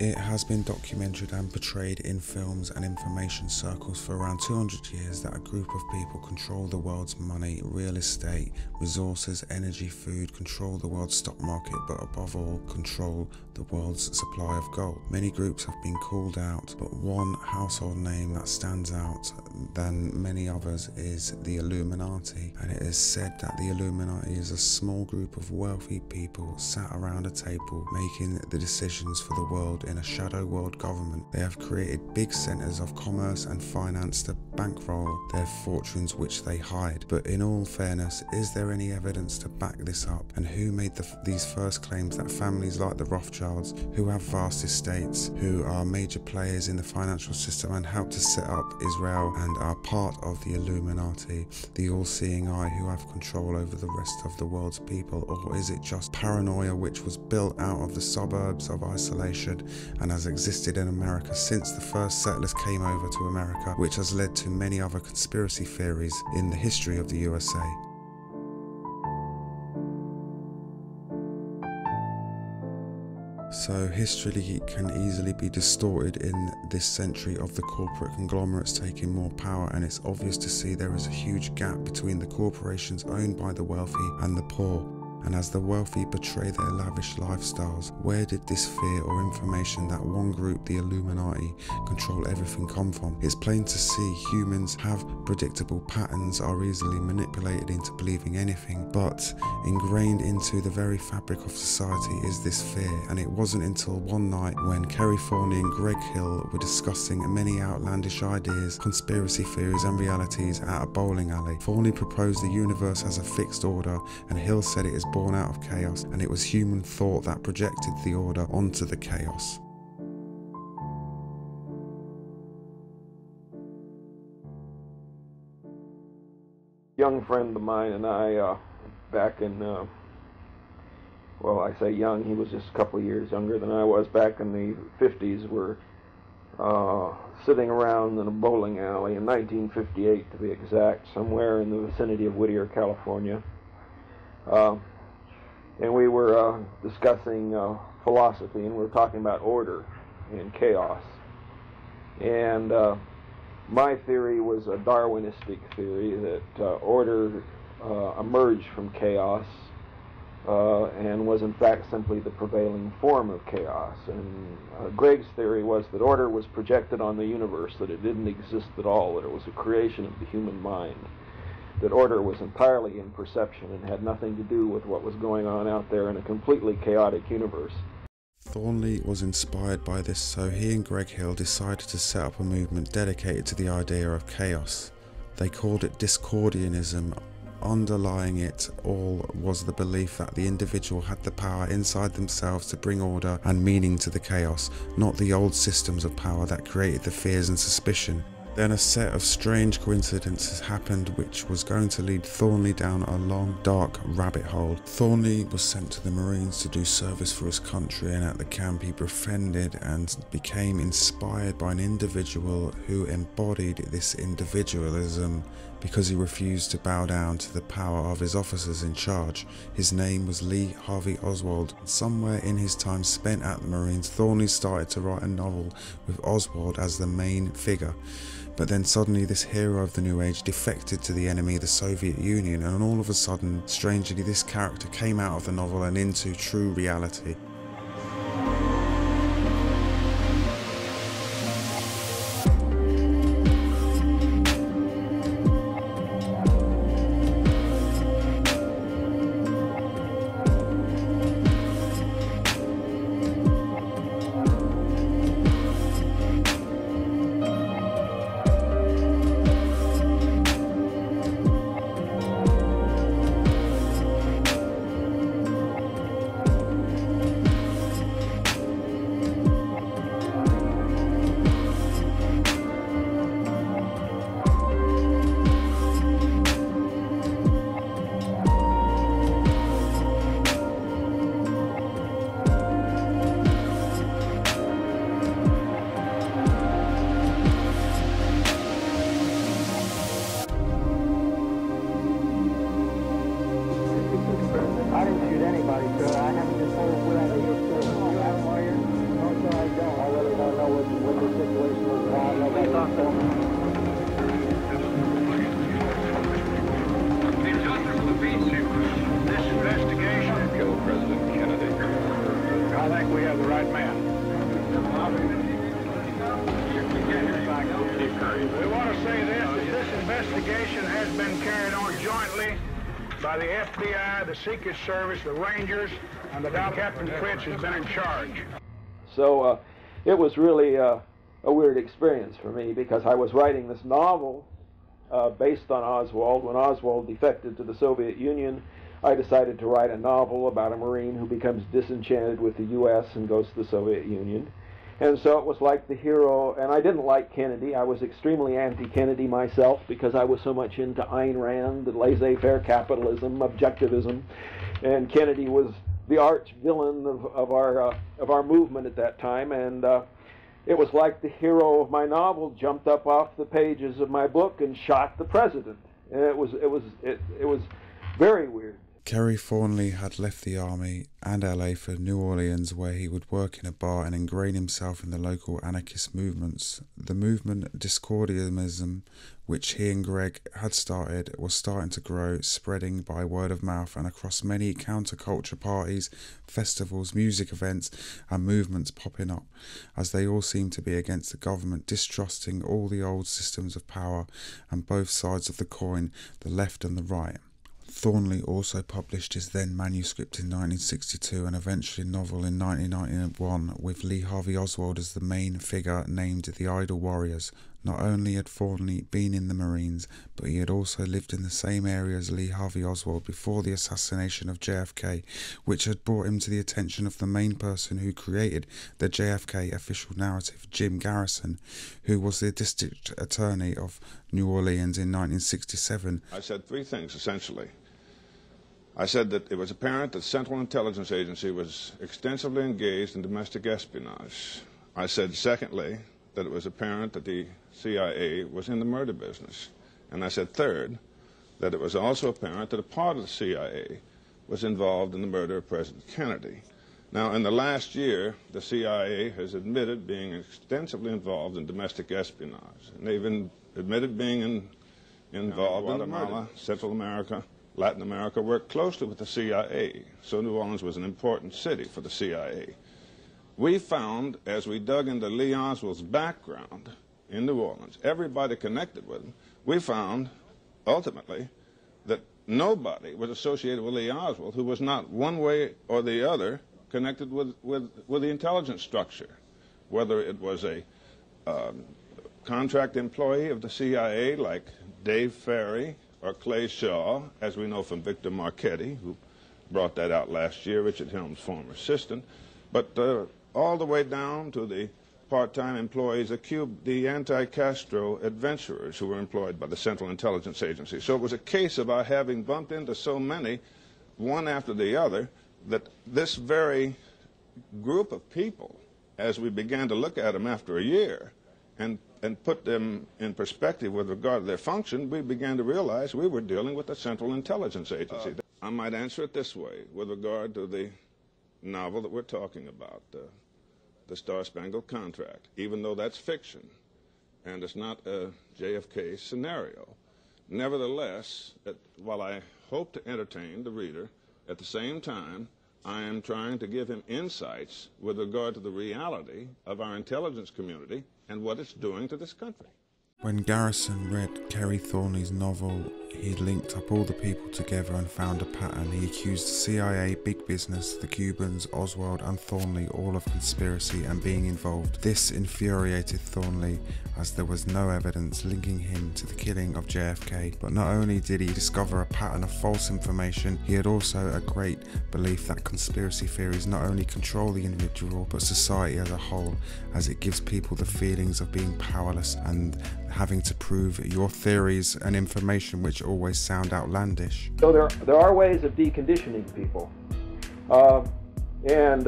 It has been documented and portrayed in films and information circles for around 200 years that a group of people control the world's money, real estate, resources, energy, food, control the world's stock market, but above all, control the world's supply of gold. Many groups have been called out, but one household name that stands out than many others is the Illuminati, and it is said that the Illuminati is a small group of wealthy people sat around a table making the decisions for the world in a shadow world government. They have created big centres of commerce and finance to bankroll their fortunes, which they hide. But in all fairness, is there any evidence to back this up? And who made these first claims that families like the Rothschilds, who have vast estates, who are major players in the financial system and helped to set up Israel and are part of the Illuminati, the all-seeing eye who have control over the rest of the world's people? Or is it just paranoia which was built out of the suburbs of isolation and has existed in America since the first settlers came over to America, which has led to many other conspiracy theories in the history of the USA? So history can easily be distorted in this century of the corporate conglomerates taking more power, and it's obvious to see there is a huge gap between the corporations owned by the wealthy and the poor. And as the wealthy betray their lavish lifestyles, where did this fear or information that one group, the Illuminati, control everything come from? It's plain to see humans have predictable patterns, are easily manipulated into believing anything, but ingrained into the very fabric of society is this fear. And it wasn't until one night when Kerry Thornley and Greg Hill were discussing many outlandish ideas, conspiracy theories and realities at a bowling alley. Thornley proposed the universe as a fixed order, and Hill said it is born out of chaos, and it was human thought that projected the order onto the chaos. Young friend of mine and I, back in, well, I say young, he was just a couple of years younger than I was, back in the 50s, were sitting around in a bowling alley in 1958, to be exact, somewhere in the vicinity of Whittier, California. And we were discussing philosophy, and we were talking about order and chaos. And my theory was a Darwinistic theory that order emerged from chaos and was in fact simply the prevailing form of chaos. And Greg's theory was that order was projected on the universe, that it didn't exist at all, that it was a creation of the human mind, that order was entirely in perception and had nothing to do with what was going on out there in a completely chaotic universe. Thornley was inspired by this, so he and Greg Hill decided to set up a movement dedicated to the idea of chaos. They called it Discordianism. Underlying it all was the belief that the individual had the power inside themselves to bring order and meaning to the chaos, not the old systems of power that created the fears and suspicion. Then a set of strange coincidences happened which was going to lead Thornley down a long, dark rabbit hole. Thornley was sent to the Marines to do service for his country, and at the camp he befriended and became inspired by an individual who embodied this individualism because he refused to bow down to the power of his officers in charge. His name was Lee Harvey Oswald. Somewhere in his time spent at the Marines, Thornley started to write a novel with Oswald as the main figure. But then suddenly this hero of the new age defected to the enemy, the Soviet Union, and all of a sudden, strangely, this character came out of the novel and into true reality. I haven't decided whether you're still a lawyer. Also, I don't. Secret Service, the Rangers, and the Captain Prince has been in charge. So it was really a weird experience for me, because I was writing this novel based on Oswald. When Oswald defected to the Soviet Union, I decided to write a novel about a Marine who becomes disenchanted with the U.S. and goes to the Soviet Union. And so it was like the hero, and I didn't like Kennedy. I was extremely anti-Kennedy myself because I was so much into Ayn Rand, laissez-faire capitalism, objectivism, and Kennedy was the arch villain of our movement at that time. And it was like the hero of my novel jumped up off the pages of my book and shot the president. And it was very weird. Kerry Thornley had left the Army and LA for New Orleans, where he would work in a bar and ingrain himself in the local anarchist movements. The movement Discordianism, which he and Greg had started, was starting to grow, spreading by word of mouth and across many counterculture parties, festivals, music events and movements popping up, as they all seemed to be against the government, distrusting all the old systems of power and both sides of the coin, the left and the right. Thornley also published his then manuscript in 1962 and eventually novel in 1991, with Lee Harvey Oswald as the main figure, named The Idle Warriors. Not only had Thornley been in the Marines, but he had also lived in the same area as Lee Harvey Oswald before the assassination of JFK, which had brought him to the attention of the main person who created the JFK official narrative, Jim Garrison, who was the district attorney of New Orleans in 1967. I said three things, essentially. I said that it was apparent that Central Intelligence Agency was extensively engaged in domestic espionage. I said, secondly, that it was apparent that the CIA was in the murder business. And I said, third, that it was also apparent that a part of the CIA was involved in the murder of President Kennedy. Now, in the last year, the CIA has admitted being extensively involved in domestic espionage. And they've admitted being involved in Guatemala, Central America, Latin America, worked closely with the CIA, so New Orleans was an important city for the CIA. We found, as we dug into Lee Oswald's background in New Orleans, everybody connected with him, we found, ultimately, that nobody was associated with Lee Oswald who was not one way or the other connected with the intelligence structure, whether it was a contract employee of the CIA like Dave Ferrie, or Clay Shaw, as we know from Victor Marchetti, who brought that out last year, Richard Helms' former assistant, but all the way down to the part-time employees of Cuba, the anti-Castro adventurers who were employed by the Central Intelligence Agency. So it was a case of our having bumped into so many, one after the other, that this very group of people, as we began to look at them after a year, and put them in perspective with regard to their function, we began to realize we were dealing with the Central Intelligence Agency. I might answer it this way with regard to the novel that we're talking about, The Star Spangled Contract, even though that's fiction and it's not a JFK scenario. Nevertheless, while I hope to entertain the reader, at the same time, I am trying to give him insights with regard to the reality of our intelligence community and what it's doing to this country. When Garrison read Kerry Thornley's novel, he linked up all the people together and found a pattern. He accused the CIA, big business, the Cubans, Oswald and Thornley all of conspiracy and being involved. This infuriated Thornley, as there was no evidence linking him to the killing of JFK. But not only did he discover a pattern of false information, he had also a great belief that conspiracy theories not only control the individual but society as a whole, as it gives people the feelings of being powerless and having to prove your theories and information, which always sound outlandish. So there are ways of deconditioning people, and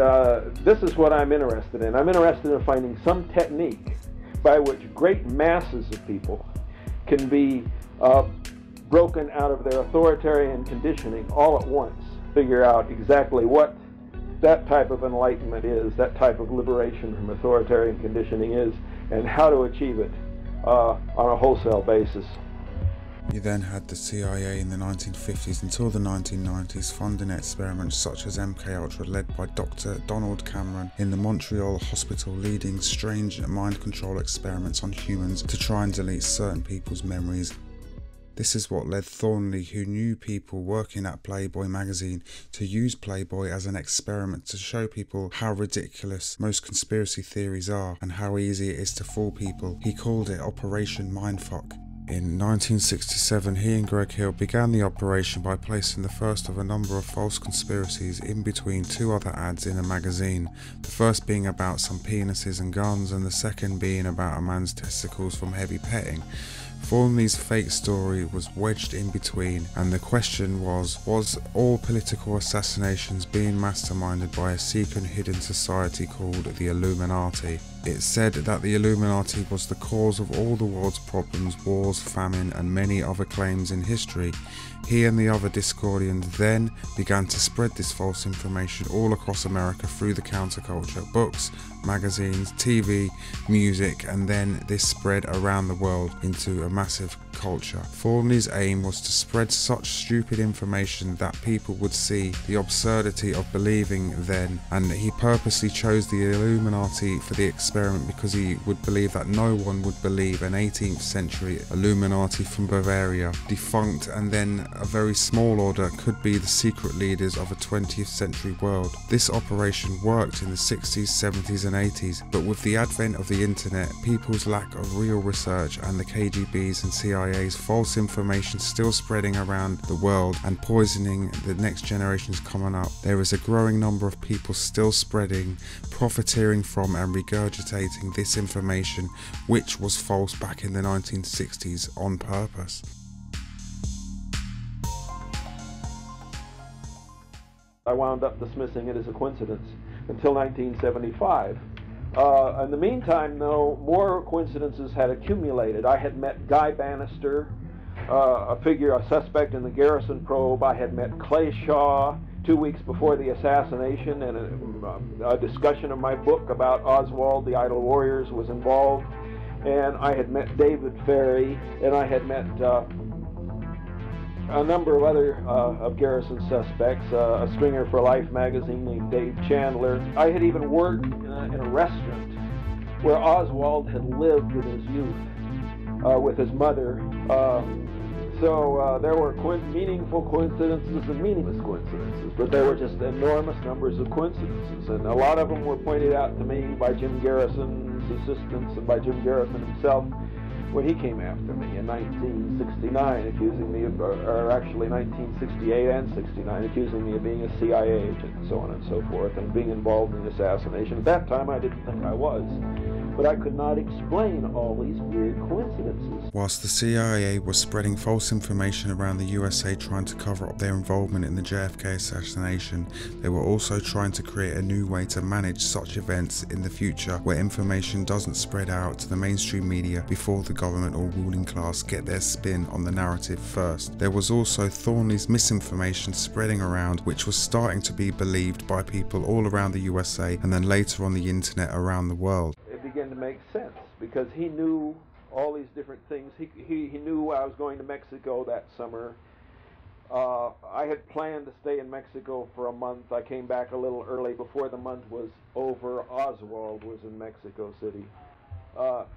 this is what I'm interested in. I'm interested in finding some technique by which great masses of people can be broken out of their authoritarian conditioning all at once, figure out exactly what that type of enlightenment is, that type of liberation from authoritarian conditioning is, and how to achieve it. on a wholesale basis. You then had the CIA in the 1950s until the 1990s funding experiments such as MKUltra, led by Dr. Donald Cameron in the Montreal hospital, leading strange mind control experiments on humans to try and delete certain people's memories. This is what led Thornley, who knew people working at Playboy magazine, to use Playboy as an experiment to show people how ridiculous most conspiracy theories are and how easy it is to fool people. He called it Operation Mindfuck. In 1967, he and Greg Hill began the operation by placing the first of a number of false conspiracies in between two other ads in a magazine, the first being about some penises and guns and the second being about a man's testicles from heavy petting. Thornley's fake story was wedged in between, and the question was all political assassinations being masterminded by a secret hidden society called the Illuminati? It said that the Illuminati was the cause of all the world's problems, wars, famine and many other claims in history. He and the other Discordians then began to spread this false information all across America through the counterculture, books, magazines, TV, music, and then this spread around the world into a massive culture. Thornley's aim was to spread such stupid information that people would see the absurdity of believing then, and he purposely chose the Illuminati for the experiment because he would believe that no one would believe an 18th century Illuminati from Bavaria, defunct, and then a very small order could be the secret leaders of a 20th century world. This operation worked in the 60s, 70s and 80s, but with the advent of the internet, people's lack of real research and the KGB's and CIA's false information still spreading around the world and poisoning the next generations coming up, there is a growing number of people still spreading, profiteering from and regurgitating this information, which was false back in the 1960s on purpose. I wound up dismissing it as a coincidence until 1975. In the meantime, though, more coincidences had accumulated. I had met Guy Bannister, a suspect in the Garrison probe. I had met Clay Shaw 2 weeks before the assassination, and a discussion of my book about Oswald, the Idle Warriors, was involved. And I had met David Ferrie, and I had met a number of other of Garrison suspects, a stringer for Life magazine named Dave Chandler. I had even worked in a restaurant where Oswald had lived in his youth with his mother. So there were meaningful coincidences and meaningless coincidences, but there were just enormous numbers of coincidences, and a lot of them were pointed out to me by Jim Garrison's assistants and by Jim Garrison himself when he came after me in 1969, accusing me of, or actually 1968 and 69, accusing me of being a CIA agent and so on and so forth, and being involved in the assassination. At that time, I didn't think I was, but I could not explain all these weird coincidences. Whilst the CIA was spreading false information around the USA trying to cover up their involvement in the JFK assassination, they were also trying to create a new way to manage such events in the future where information doesn't spread out to the mainstream media before the government or ruling class get their spin on the narrative first. There was also Thornley's misinformation spreading around, which was starting to be believed by people all around the USA and then later on the internet around the world. To make sense, because he knew all these different things. He knew I was going to Mexico that summer. I had planned to stay in Mexico for a month. I came back a little early. Before the month was over, Oswald was in Mexico City.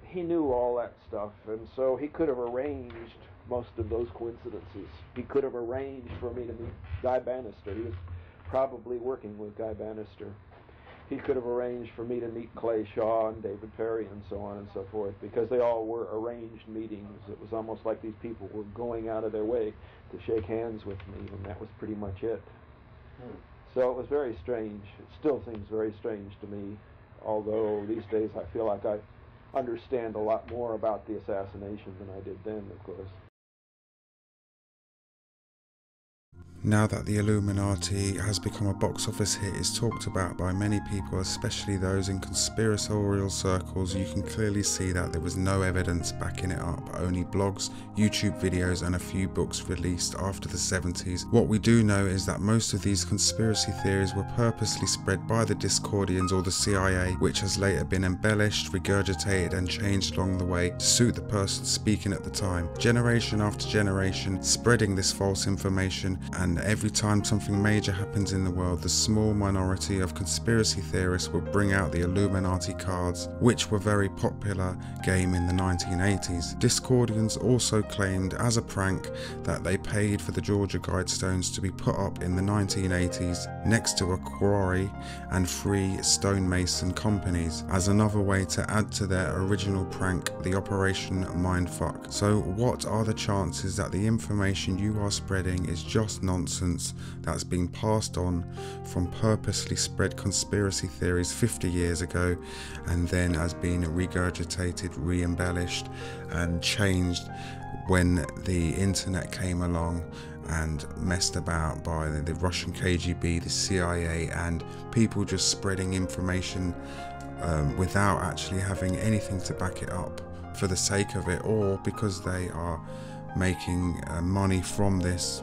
He knew all that stuff, and so he could have arranged most of those coincidences. He could have arranged for me to meet Guy Bannister. He was probably working with Guy Bannister. He could have arranged for me to meet Clay Shaw and David Ferrie and so on and so forth, because they all were arranged meetings. It was almost like these people were going out of their way to shake hands with me, and that was pretty much it. So it was very strange. It still seems very strange to me, although these days I feel like I understand a lot more about the assassination than I did then, of course. Now that the Illuminati has become a box office hit, it's talked about by many people, especially those in conspiratorial circles. You can clearly see that there was no evidence backing it up, only blogs, YouTube videos and a few books released after the 70s. What we do know is that most of these conspiracy theories were purposely spread by the Discordians or the CIA, which has later been embellished, regurgitated and changed along the way to suit the person speaking at the time. Generation after generation spreading this false information, and every time something major happens in the world, the small minority of conspiracy theorists will bring out the Illuminati cards, which were a very popular game in the 1980s. Discordians also claimed as a prank that they paid for the Georgia Guidestones to be put up in the 1980s next to a quarry and three stonemason companies as another way to add to their original prank, the Operation Mindfuck. So what are the chances that the information you are spreading is just nonsense that's been passed on from purposely spread conspiracy theories 50 years ago and then has been regurgitated, re-embellished and changed when the internet came along and messed about by the Russian KGB, the CIA and people just spreading information without actually having anything to back it up for the sake of it, or because they are making money from this.